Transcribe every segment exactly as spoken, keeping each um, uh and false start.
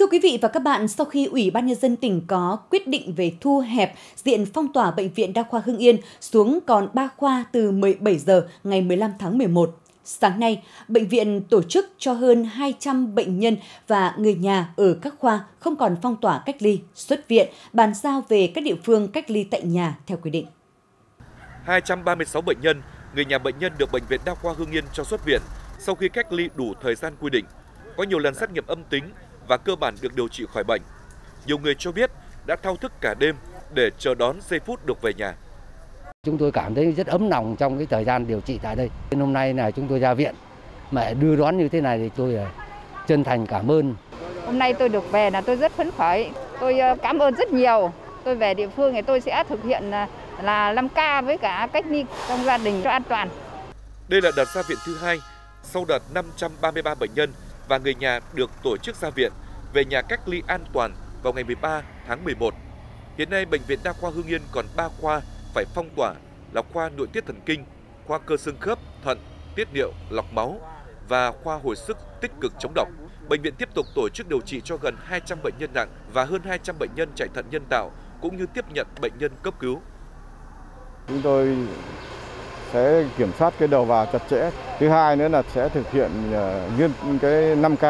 Thưa quý vị và các bạn, sau khi Ủy ban nhân dân tỉnh có quyết định về thu hẹp diện phong tỏa Bệnh viện Đa khoa Hưng Yên xuống còn ba khoa từ mười bảy giờ ngày mười lăm tháng mười một, sáng nay, bệnh viện tổ chức cho hơn hai trăm bệnh nhân và người nhà ở các khoa không còn phong tỏa cách ly, xuất viện, bàn giao về các địa phương cách ly tại nhà theo quy định. hai trăm ba mươi sáu bệnh nhân, người nhà bệnh nhân được Bệnh viện Đa khoa Hưng Yên cho xuất viện sau khi cách ly đủ thời gian quy định, có nhiều lần xét nghiệm âm tính và cơ bản được điều trị khỏi bệnh. Nhiều người cho biết đã thao thức cả đêm để chờ đón giây phút được về nhà. Chúng tôi cảm thấy rất ấm lòng trong cái thời gian điều trị tại đây. Nên hôm nay là chúng tôi ra viện mà đưa đón như thế này thì tôi chân thành cảm ơn. Hôm nay tôi được về là tôi rất phấn khởi. Tôi cảm ơn rất nhiều. Tôi về địa phương thì tôi sẽ thực hiện là năm K với cả cách ly trong gia đình cho an toàn. Đây là đợt ra viện thứ hai sau đợt năm trăm ba mươi ba bệnh nhân và người nhà được tổ chức ra viện về nhà cách ly an toàn vào ngày mười ba tháng mười một. Hiện nay Bệnh viện Đa khoa Hưng Yên còn ba khoa phải phong tỏa là khoa nội tiết thần kinh, khoa cơ xương khớp, thận, tiết niệu, lọc máu và khoa hồi sức tích cực chống độc. Bệnh viện tiếp tục tổ chức điều trị cho gần hai trăm bệnh nhân nặng và hơn hai trăm bệnh nhân chạy thận nhân tạo cũng như tiếp nhận bệnh nhân cấp cứu. Chúng tôi sẽ kiểm soát cái đầu vào chặt chẽ. Thứ hai nữa là sẽ thực hiện nghiêm cái năm K,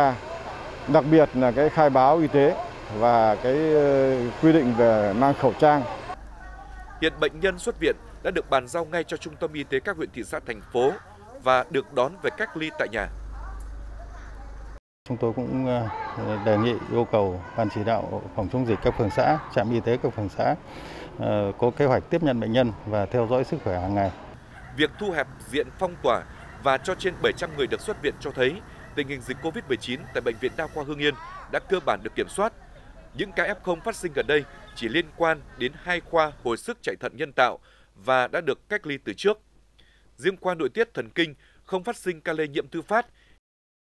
đặc biệt là cái khai báo y tế và cái quy định về mang khẩu trang. Hiện bệnh nhân xuất viện đã được bàn giao ngay cho Trung tâm Y tế các huyện, thị xã, thành phố và được đón về cách ly tại nhà. Chúng tôi cũng đề nghị yêu cầu Ban chỉ đạo phòng chống dịch các phường xã, trạm y tế các phường xã có kế hoạch tiếp nhận bệnh nhân và theo dõi sức khỏe hàng ngày. Việc thu hẹp diện phong tỏa và cho trên bảy trăm người được xuất viện cho thấy tình hình dịch Covid mười chín tại Bệnh viện Đa khoa Hưng Yên đã cơ bản được kiểm soát. Những ca ép không phát sinh gần đây chỉ liên quan đến hai khoa hồi sức chạy thận nhân tạo và đã được cách ly từ trước. Riêng khoa nội tiết thần kinh không phát sinh ca lây nhiễm thứ phát